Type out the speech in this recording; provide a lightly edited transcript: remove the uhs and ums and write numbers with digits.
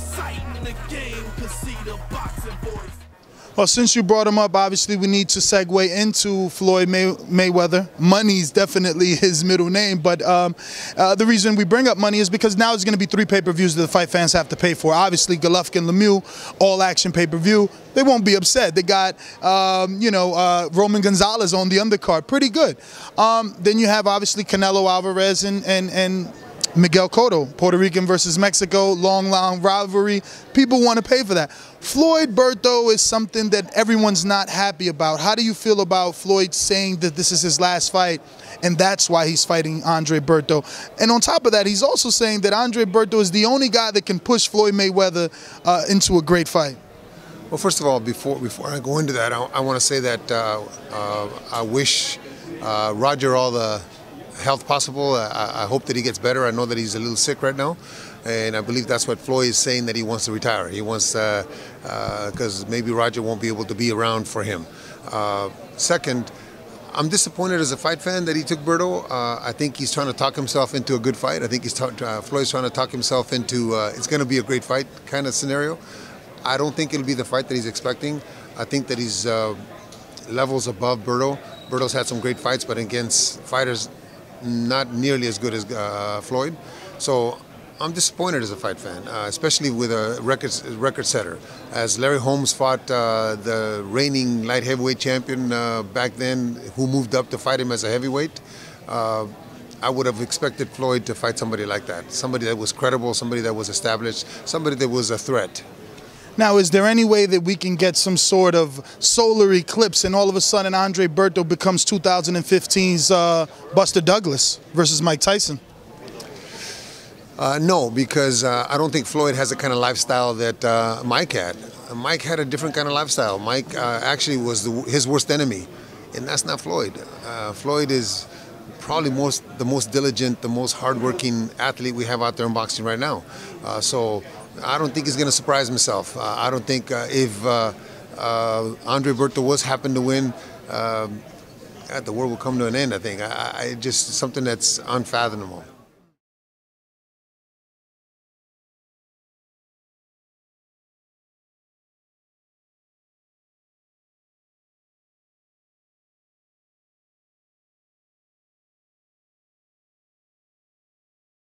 sight in the game could see the boxing voice. Well, since you brought him up, obviously we need to segue into Floyd Mayweather. Money's definitely his middle name, but the reason we bring up money is because now it's going to be 3 pay-per-views that the fight fans have to pay for. Obviously, Golovkin, Lemieux, all-action pay-per-view. They won't be upset. They got, Roman Gonzalez on the undercard. Pretty good. Then you have, obviously, Canelo Alvarez and Miguel Cotto, Puerto Rican versus Mexico, long rivalry. People want to pay for that. Floyd Berto is something that everyone's not happy about. How do you feel about Floyd saying that this is his last fight and that's why he's fighting Andre Berto? And on top of that, he's also saying that Andre Berto is the only guy that can push Floyd Mayweather into a great fight. Well, first of all, before I go into that, I want to say that I wish Roger all the health possible. I hope that he gets better. I know that he's a little sick right now, and I believe that's what Floyd is saying, that he wants to retire. He wants, because maybe Roger won't be able to be around for him. Second, I'm disappointed as a fight fan that he took Berto. I think he's trying to talk himself into a good fight. I think he's Floyd's trying to talk himself into it's going to be a great fight kind of scenario. I don't think it'll be the fight that he's expecting. I think that he's levels above Berto. Berto's had some great fights, but against fighters not nearly as good as Floyd. So I'm disappointed as a fight fan, especially with a record setter. As Larry Holmes fought the reigning light heavyweight champion back then, who moved up to fight him as a heavyweight, I would have expected Floyd to fight somebody like that. Somebody that was credible, somebody that was established, somebody that was a threat. Now, is there any way that we can get some sort of solar eclipse and all of a sudden Andre Berto becomes 2015's Buster Douglas versus Mike Tyson? No, because I don't think Floyd has the kind of lifestyle that Mike had. Mike had a different kind of lifestyle. Mike actually was his worst enemy, and that's not Floyd. Floyd is probably the most diligent, the most hardworking athlete we have out there in boxing right now. So I don't think he's going to surprise himself. I don't think if Andre Berto happened to win, the world will come to an end, I think. It's just something that's unfathomable.